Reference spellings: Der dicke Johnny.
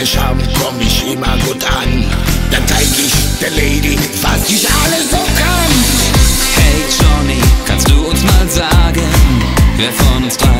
angeschaut, komm ich immer gut an. Dann zeig ich der Lady, was ich alles so kann. Hey Johnny, kannst du uns mal sagen, wer von uns drei